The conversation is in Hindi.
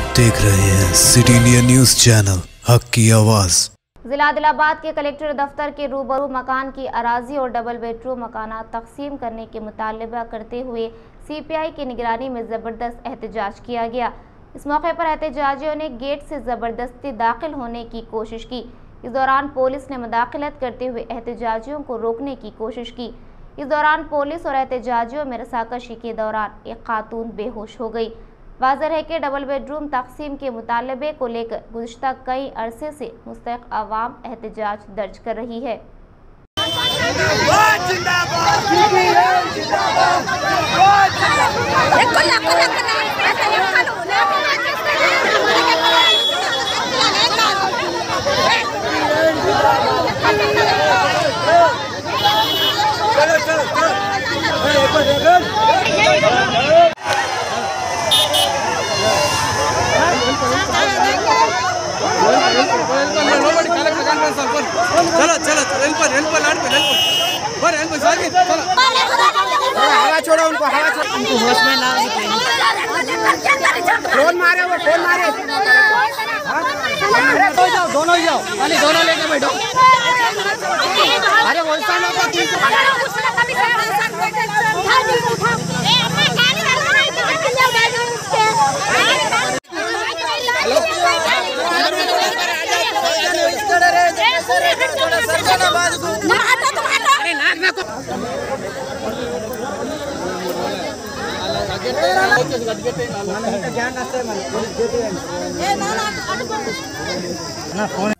आप देख रहे हैं सिटी इंडिया न्यूज चैनल, हक की आवाज। जिला आदिलाबाद के कलेक्टर दफ्तर के रूबरू मकान की अराजी और डबल बेडरूम मकाना तकसीम करने के मुतालबा करते हुए सीपीआई की निगरानी में ज़बरदस्त एहतजाज किया गया। इस मौके पर एहतजाजियों ने गेट से ज़बरदस्ती दाखिल होने की कोशिश की। इस दौरान पुलिस ने मुदाखलत करते हुए एहतजाजियों को रोकने की कोशिश की। इस दौरान पुलिस और एहतजाजियों में रसाकशी के दौरान एक खातून बेहोश हो गई। वाज़र है कि डबल बेडरूम तकसीम के मुतालबे को लेकर गुज़श्ता कई अरसे से मुस्तहिक़ आवाम एहतजाज दर्ज कर रही है। चलो चलो हवा छोड़ो, उनको हवा छोड़ो, उनको होश में लाओ। फोन मारे दोनों ही जाओ, खाली दोनों लेके बैठो। अरे ना फोन